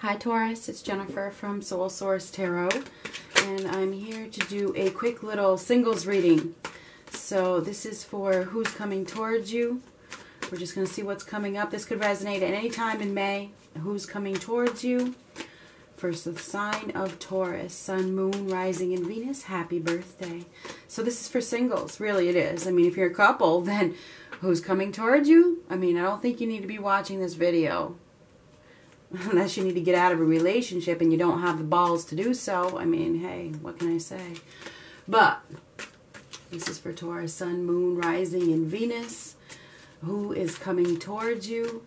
Hi Taurus, it's Jennifer from Soul Source Tarot, and I'm here to do a quick little singles reading. So this is for who's coming towards you. We're just going to see what's coming up. This could resonate at any time in May. Who's coming towards you? First, the sign of Taurus, Sun, Moon, Rising, and Venus. Happy birthday. So this is for singles. Really, it is. I mean, if you're a couple, then who's coming towards you? I mean, I don't think you need to be watching this video. Unless you need to get out of a relationship and you don't have the balls to do so. I mean, hey, what can I say? But this is for Taurus, Sun, Moon, Rising, and Venus. Who is coming towards you?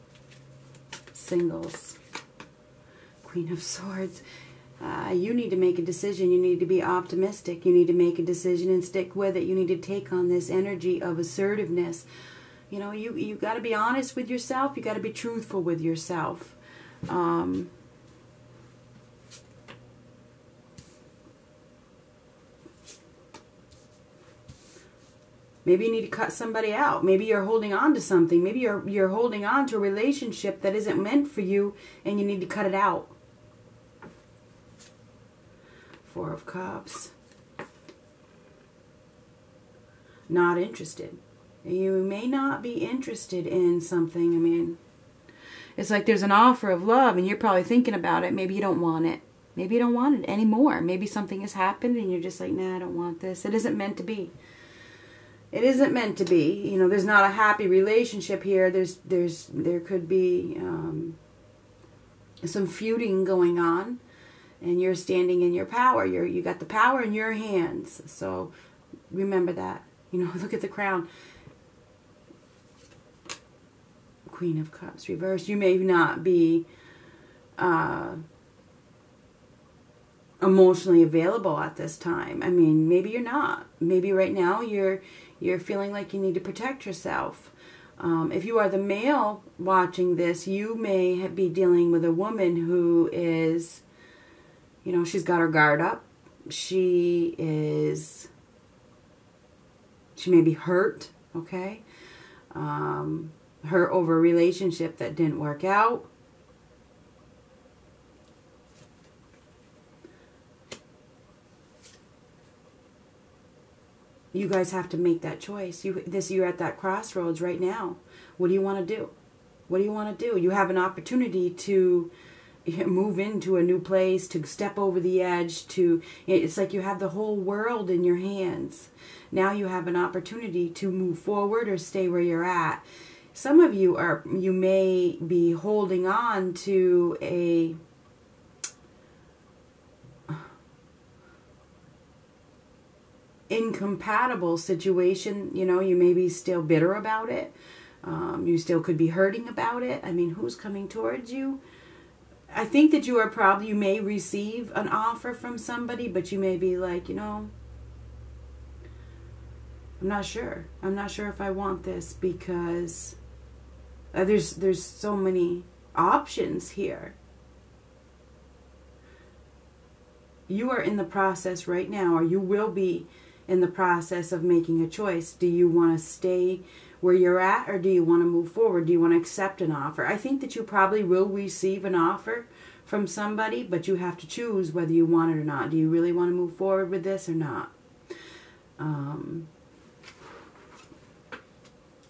Singles. Queen of Swords. You need to make a decision. You need to be optimistic. You need to make a decision and stick with it. You need to take on this energy of assertiveness. You know, you got to be honest with yourself. You got to be truthful with yourself. Maybe you need to cut somebody out. Maybe you're holding on to something. Maybe you're holding on to a relationship that isn't meant for you, and you need to cut it out. Four of Cups. Not interested. You may not be interested in something. I mean, it's like there's an offer of love, and you're probably thinking about it. Maybe you don't want it. Maybe you don't want it anymore. Maybe something has happened, and you're just like, nah, I don't want this. It isn't meant to be. It isn't meant to be. You know, there's not a happy relationship here. There could be some feuding going on, and you're standing in your power. You got the power in your hands. So remember that. You know, look at the crown. Queen of Cups reversed. You may not be emotionally available at this time. I mean, maybe you're not. Maybe right now you're feeling like you need to protect yourself. If you are the male watching this, you may be dealing with a woman who is, you know, she's got her guard up. She may be hurt, okay? Hurt over a relationship that didn't work out. You guys have to make that choice. You're at that crossroads right now. What do you want to do? What do you want to do? You have an opportunity to move into a new place, to step over the edge, to, it's like you have the whole world in your hands. Now you have an opportunity to move forward or stay where you're at. Some of you are, you may be holding on to a incompatible situation. You know, you may be still bitter about it. You still could be hurting about it. I mean, who's coming towards you? I think that you are probably, you may receive an offer from somebody, but you may be like, you know, I'm not sure. I'm not sure if I want this, because there's so many options here. You are in the process right now, or you will be in the process of making a choice. Do you want to stay where you're at, or do you want to move forward? Do you want to accept an offer? I think that you probably will receive an offer from somebody, but you have to choose whether you want it or not. Do you really want to move forward with this or not?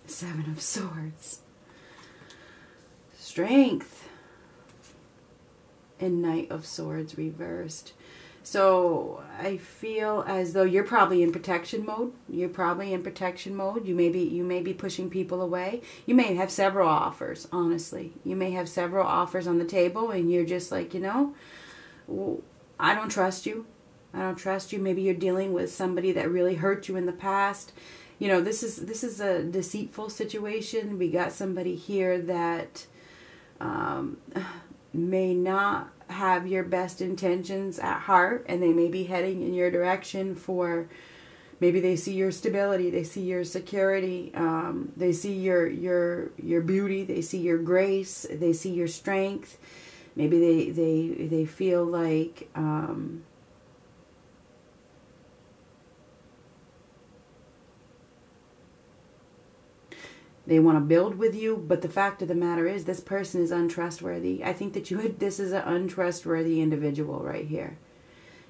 Seven of Swords. Strength. And Knight of Swords reversed. So I feel as though you're probably in protection mode. You're probably in protection mode. You may be pushing people away. You may have several offers, honestly. You may have several offers on the table, and you're just like, you know, I don't trust you. I don't trust you. Maybe you're dealing with somebody that really hurt you in the past. You know, this is a deceitful situation. We got somebody here that may not have your best intentions at heart, and they may be heading in your direction for, maybe they see your stability, they see your security, they see your beauty, they see your grace, they see your strength. Maybe they feel like They want to build with you, but the fact of the matter is this person is untrustworthy. I think that this is an untrustworthy individual right here.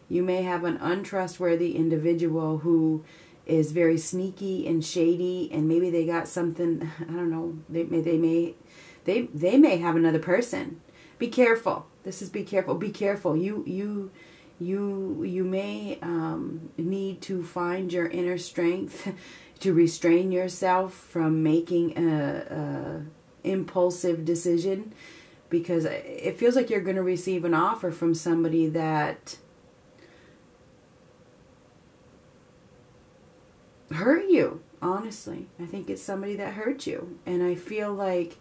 You may have an untrustworthy individual who is very sneaky and shady, and maybe they got something, I don't know, they may have another person. Be careful. This is be careful. Be careful. You may need to find your inner strength to restrain yourself from making a impulsive decision, because it feels like you're going to receive an offer from somebody that hurt you. Honestly, I think it's somebody that hurt you, and I feel like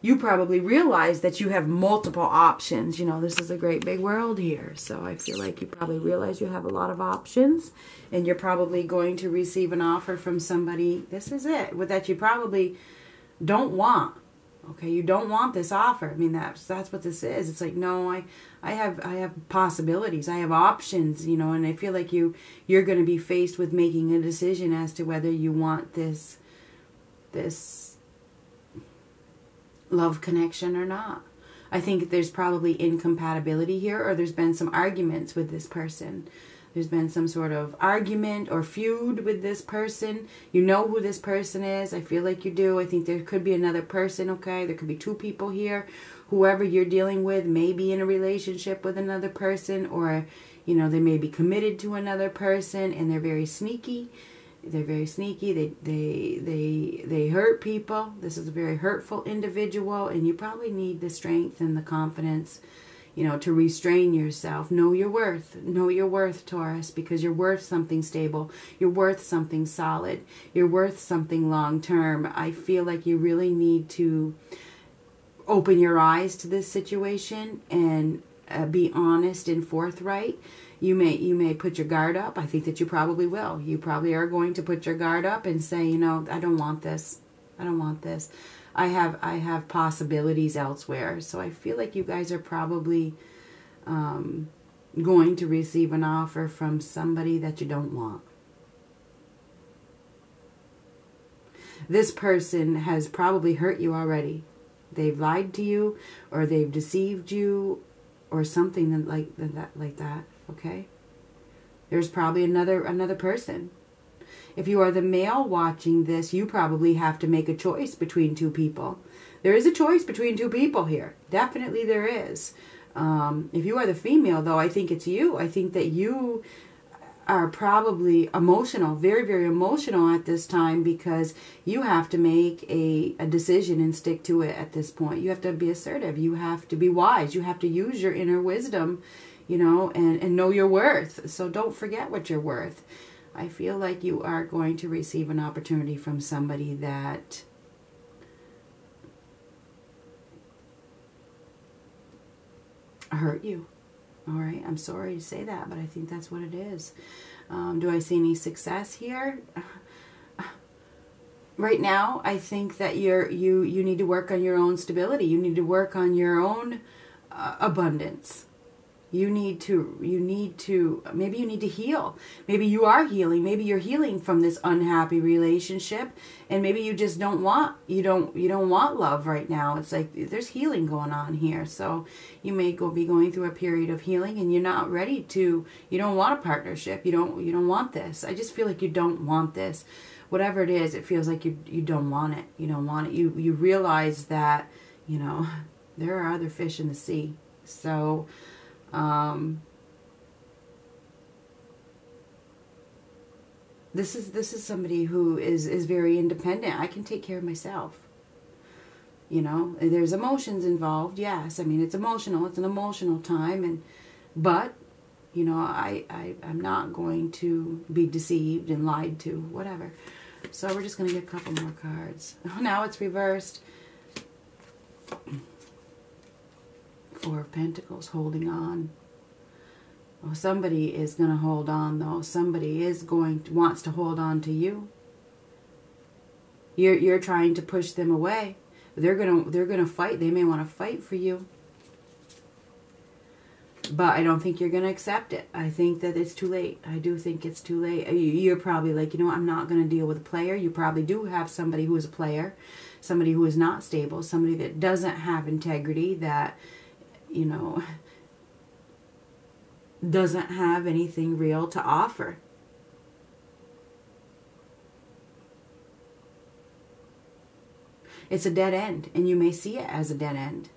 you probably realize that you have multiple options. You know, this is a great big world here. So I feel like you probably realize you have a lot of options, and you're probably going to receive an offer from somebody. This is it. With that you probably don't want. Okay, you don't want this offer. I mean, that's what this is. It's like, no, I have possibilities. I have options, you know, and I feel like you're going to be faced with making a decision as to whether you want this love connection or not. I think there's probably incompatibility here, or there's been some arguments with this person. There's been some sort of argument or feud with this person. You know who this person is. I feel like you do. I think there could be another person, okay? There could be two people here. Whoever you're dealing with may be in a relationship with another person, or, you know, they may be committed to another person, and they're very sneaky. They're very sneaky. They hurt people. This is a very hurtful individual, and you probably need the strength and the confidence, you know, to restrain yourself. Know your worth. Know your worth, Taurus, because you're worth something stable. You're worth something solid. You're worth something long term. I feel like you really need to open your eyes to this situation and be honest and forthright. You may put your guard up. I think that you probably will. You probably are going to put your guard up and say, you know, I don't want this. I don't want this. I have possibilities elsewhere. So I feel like you guys are probably going to receive an offer from somebody that you don't want. This person has probably hurt you already. They've lied to you, or they've deceived you, or something like that. Okay, there's probably another person. If you are the male watching this, you probably have to make a choice between two people. There is a choice between two people here. Definitely there is. If you are the female, though, I think it's you. I think that you are probably emotional, very, very emotional at this time, because you have to make a decision and stick to it at this point. You have to be assertive. You have to be wise. You have to use your inner wisdom, you know, and know your worth. So don't forget what you're worth. I feel like you are going to receive an opportunity from somebody that hurt you. All right, I'm sorry to say that, but I think that's what it is. Do I see any success here? Right now, I think that you need to work on your own stability. You need to work on your own abundance. Maybe you need to heal. Maybe you are healing. Maybe you're healing from this unhappy relationship, and maybe you just don't want, you don't want love right now. It's like there's healing going on here. So you may be going through a period of healing, and you're not ready to, you don't want a partnership. You don't want this. I just feel like you don't want this. Whatever it is, it feels like you don't want it. You don't want it. You realize that, you know, there are other fish in the sea. So this is somebody who is very independent. I can take care of myself. You know, there's emotions involved. Yes. I mean, it's emotional. It's an emotional time. But you know, I'm not going to be deceived and lied to, whatever. So we're just going to get a couple more cards. Oh, now it's reversed. Four of Pentacles, holding on. Oh, somebody is going to hold on, though. Somebody is wants to hold on to you. You're trying to push them away. They're gonna fight. They may want to fight for you, but I don't think you're gonna accept it. I think that it's too late. I do think it's too late. You're probably like, you know, I'm not gonna deal with a player. You probably do have somebody who is a player. somebody who is not stable, somebody that doesn't have integrity, that, you know, doesn't have anything real to offer. It's a dead end, and you may see it as a dead end.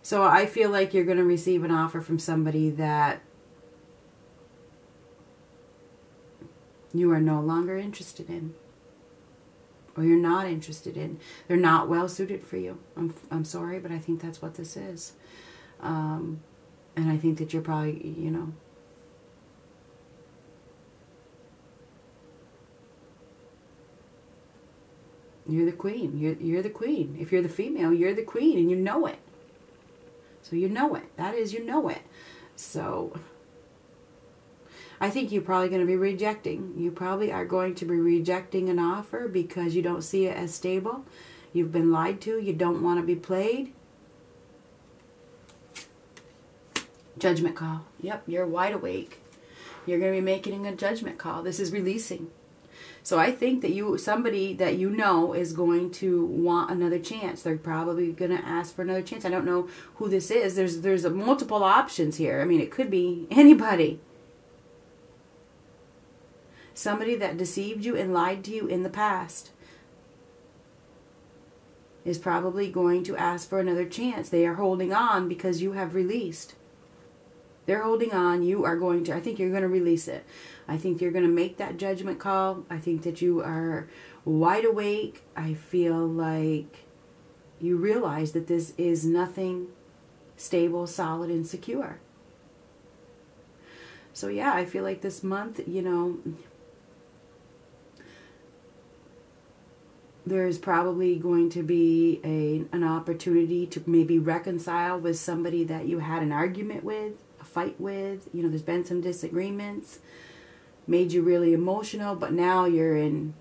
So I feel like you're going to receive an offer from somebody that you are no longer interested in, or you're not interested in. They're not well suited for you. I'm sorry, but I think that's what this is. And I think that you're probably, you know, you're the queen. You're the queen. If you're the female, you're the queen, and you know it. So you know it. That is, you know it. So I think you're probably going to be rejecting. You probably are going to be rejecting an offer because you don't see it as stable. You've been lied to. You don't want to be played. Judgment call. Yep, you're wide awake. You're going to be making a judgment call. This is releasing. So I think that somebody that you know is going to want another chance. They're probably going to ask for another chance. I don't know who this is. There's multiple options here. I mean, it could be anybody. Somebody that deceived you and lied to you in the past is probably going to ask for another chance. They are holding on because you have released. They're holding on. You are going to, I think you're going to release it. I think you're going to make that judgment call. I think that you are wide awake. I feel like you realize that this is nothing stable, solid, and secure. So yeah, I feel like this month, you know, there's probably going to be an opportunity to maybe reconcile with somebody that you had an argument with, a fight with. You know, there's been some disagreements, made you really emotional, but now you're in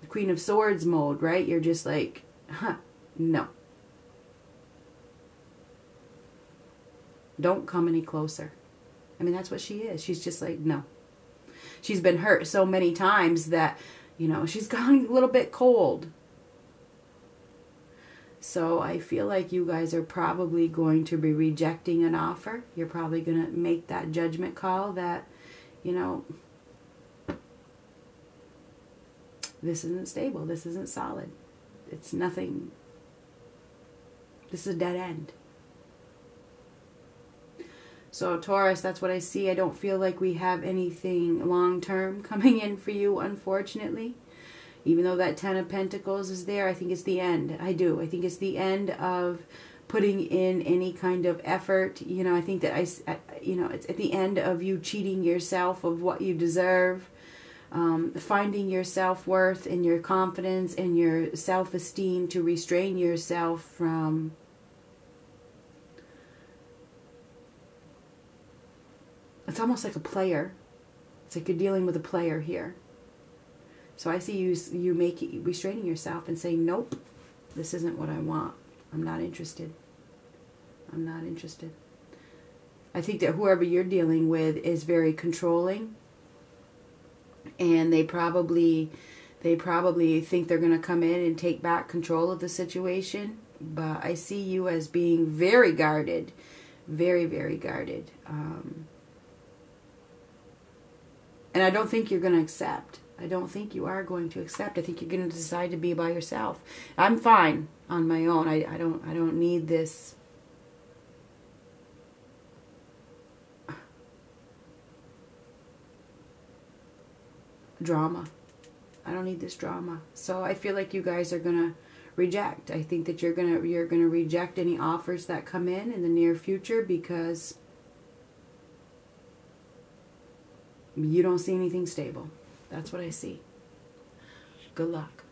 the Queen of Swords mode, right? You're just like, huh, no. Don't come any closer. I mean, that's what she is. She's just like, no. She's been hurt so many times that, you know, she's gone a little bit cold. So I feel like you guys are probably going to be rejecting an offer. You're probably going to make that judgment call that, you know, this isn't stable. This isn't solid. It's nothing. This is a dead end. So Taurus, that's what I see. I don't feel like we have anything long-term coming in for you, unfortunately. Even though that 10 of Pentacles is there, I think it's the end. I do. I think it's the end of putting in any kind of effort. You know, I think that you know, it's at the end of you cheating yourself of what you deserve. Finding your self-worth and your confidence and your self-esteem to restrain yourself from it's almost like a player. It's like you're dealing with a player here. So I see you restraining yourself and saying, nope, this isn't what I want. I'm not interested. I'm not interested. I think that whoever you're dealing with is very controlling, and they probably think they're going to come in and take back control of the situation. But I see you as being very guarded, very, very guarded. And I don't think you're going to accept. I don't think you are going to accept. I think you're going to decide to be by yourself. I'm fine on my own. I don't need this. Drama. I don't need this drama. So I feel like you guys are going to reject. I think that you're going to reject any offers that come in the near future because you don't see anything stable. That's what I see. Good luck.